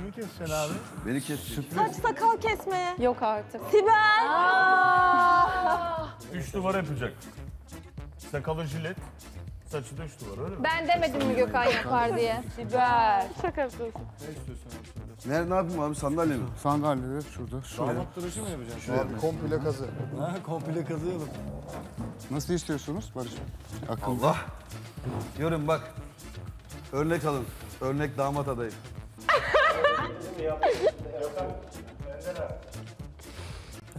Kimi keseceksin abi? Beni kesecek. Saç sakal kesmeye. Yok artık. Sibel! 3 numara yapacak. Sakalı jilet, saçı da 3 numara öyle mi? Ben demedim mi Gökhan yapar diye? Sibel! Şakasın. Ne istiyorsun abi? Nerede, ne yapayım abi, sandalye mi? Sandalye şurada. Dağlattırıcı mı yapacaksın? Şuraya komple kazı. Ha, komple kazıyalım. Nasıl istiyorsunuz Barış'ım? Allah! Diyorum bak, örnek alın. Örnek damat adayı.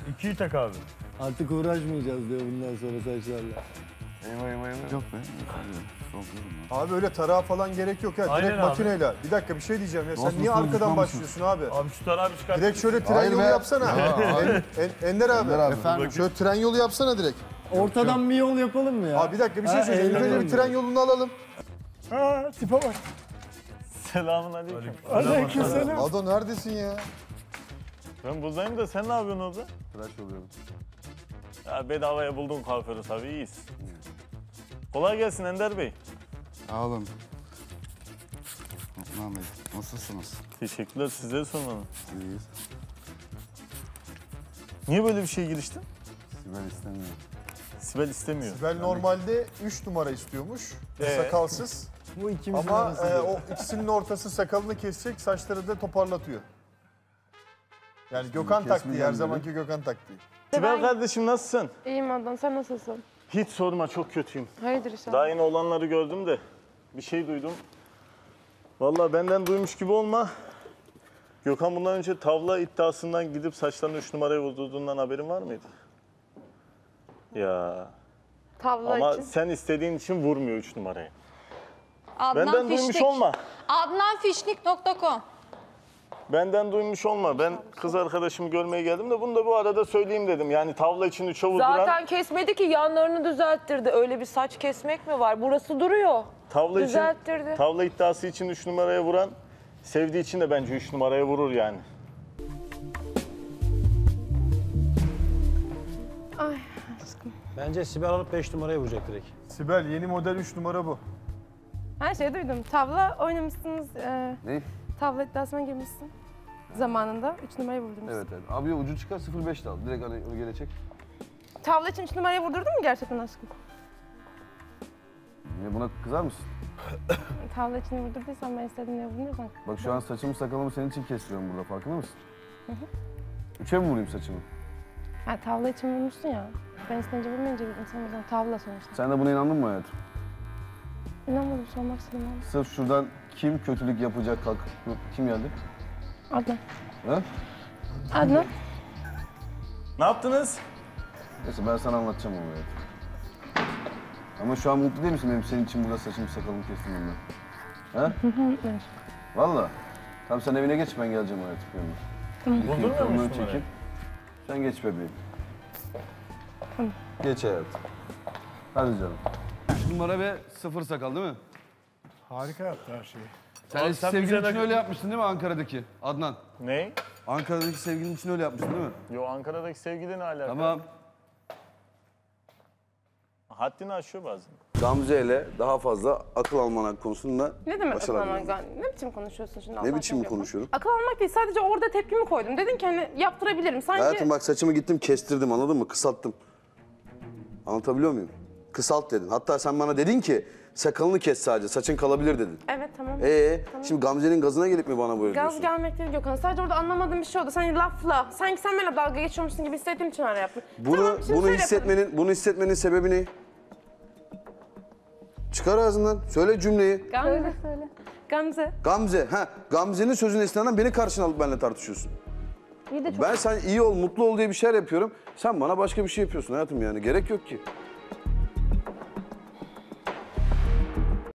İkiyi tak abi. Artık uğraşmayacağız diyor bundan sonra saçlarla. Eyvah. Yok be. Abi öyle tarağa falan gerek yok ya. Aynen direkt abi. Makineyle. Bir dakika bir şey diyeceğim ya. Sen niye arkadan başlıyorsun abi? Abi şu tarağı bir çıkart. Direkt şöyle tren yolu yapsana. Ender abi. Efendim? Şöyle tren yolu yapsana direkt. Ortadan bir yol yapalım mı ya? Abi bir dakika bir şey söyleyeceğim. Önce bir tren yolunu alalım. Ha, tipe bak. Selamünaleyküm. Aleykümselam. Ado neredesin ya? Ben buradayım da sen ne yapıyorsun orada? Tıraş oluyorum. Ya bedavaya buldum kuaförü tabii, iyiyiz. Kolay gelsin Ender Bey. Sağ olun. Osman Bey, nasılsınız? Teşekkürler, sizlere sormadım. İyiyiz. Niye böyle bir şeye giriştin? Sibel istemiyor. Sibel istemiyor. Sibel normalde 3 numara istiyormuş, sakalsız. Bu ikimizin arası. Ama o ikisinin ortası sakalını kesecek, saçları da toparlatıyor. Yani şimdi Gökhan taktiği, her zamanki Gökhan taktiği. Sibel kardeşim nasılsın? İyiyim Adnan, sen nasılsın? Hiç sorma, çok kötüyüm. Hayırdır inşallah. Daha yeni olanları gördüm de bir şey duydum. Vallahi benden duymuş gibi olma. Gökhan bundan önce tavla iddiasından gidip saçlarını 3 numaraya vurduğundan haberin var mıydı? Ya. Tavla ama için. Sen istediğin için vurmuyor 3 numarayı. Adnan benden Fişnik. Duymuş olma. Adnanfişnik.com. Benden duymuş olma. Ben kız arkadaşımı görmeye geldim de bunu da bu arada söyleyeyim dedim. Yani tavla için 3'e vurduran... Zaten kesmedi ki, yanlarını düzelttirdi. Öyle bir saç kesmek mi var? Burası duruyor. Tavla düzelttirdi. İçin, tavla iddiası için 3 numaraya vuran, sevdiği için de bence 3 numaraya vurur yani. Ay aşkım. Bence Sibel alıp 5 numaraya vuracak direkt. Sibel yeni model 3 numara bu. Her şeyi duydum. Tavla oynamışsınız. Ne? Tavla iddiasına girmişsin. Zamanında 3 numarayı vurdum. Evet. Abi ucu çıkar 0,5 de al. Direkt hani onu geri çek. Tavla için 3 numarayı vurdurdun mu gerçekten aşkım? Ne, buna kızar mısın? Tavla için vurdurduysan ben istediğim ne vurduruyorsan. Bak şu an saçımı sakalımı senin için kesiyorum burada, farkında mısın? Hı. 3'e mi vurayım saçımı? Ha, tavla için vurmuşsun ya. Ben isteyince vurmayınca insan buradan tavla sonuçta. Sen de buna inandın mı hayatım? İnanmadım, sormak istedim abi. Sırf şuradan kim kötülük yapacak kalk. Kim geldi? Adnan. Ha? Adnan. Ne yaptınız? Neyse ben sana anlatacağım onu. Evet. Ama şu an mutlu değil misin benim senin için burada saçımı sakalımı kestim ben? Ha? Evet. Valla. Tamam sen evine geç, ben geleceğim artık yanına. Tamam. Buldurmuyor musun oraya? Sen geç bebeğim. Tamam. Geç hayatım. Hadi canım. 3 numara ve 0 sakal değil mi? Harika yaptı her şeyi. Sen eski sevgilin için öyle yapmıştın değil mi Ankara'daki Adnan? Ne? Ankara'daki sevgilin için öyle yapmıştın değil mi? Yo, Ankara'daki sevgilin ne alaka? Tamam. Haddini aşıyor bazen. Gamze ile daha fazla akıl almak konusunda... Ne demek akıl almak? Ne biçim konuşuyorsun şimdi? Ne biçim mi konuşuyorum? Akıl almak değil, sadece orada tepkimi koydum. Dedin ki hani yaptırabilirim, sanki... Hayatım bak saçımı gittim kestirdim, anladın mı? Kısalttım. Anlatabiliyor muyum? Kısalt dedin. Hatta sen bana dedin ki sakalını kes sadece, saçın kalabilir dedin. Evet tamam. Tamam. Şimdi Gamze'nin gazına gelip mi bana böyle diyorsun? Gaz gelmek değil Gökhan. Sadece orada anlamadığım bir şey oldu. Sen lafla, sanki sen benimle dalga geçiyormuşsun gibi hissettiğim için öyle yaptım. Bunu hissetmenin sebebi ne? Çıkar ağzından, söyle cümleyi. Gamze söyle. Gamze. Gamze, ha. Gamze'nin sözünün esnasından beni karşına alıp benimle tartışıyorsun. Ben sen iyi ol, mutlu ol diye bir şeyler yapıyorum. Sen bana başka bir şey yapıyorsun hayatım yani. Gerek yok ki.